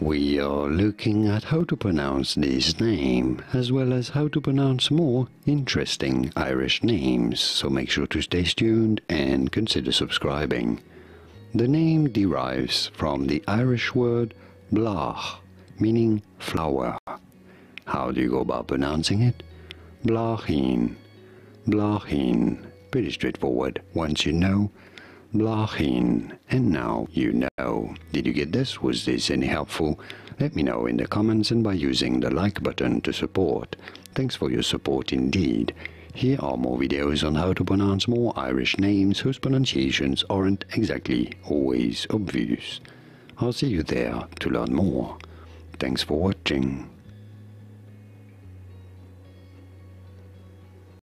We are looking at how to pronounce this name, as well as how to pronounce more interesting Irish names, so make sure to stay tuned and consider subscribing. The name derives from the Irish word Blath, meaning flower. How do you go about pronouncing it? Bláithín, Bláithín. Pretty straightforward once you know. Bláithín. And now you know. Did you get this? Was this any helpful? Let me know in the comments and by using the like button to support. Thanks for your support indeed. Here are more videos on how to pronounce more Irish names whose pronunciations aren't exactly always obvious. I'll see you there to learn more. Thanks for watching.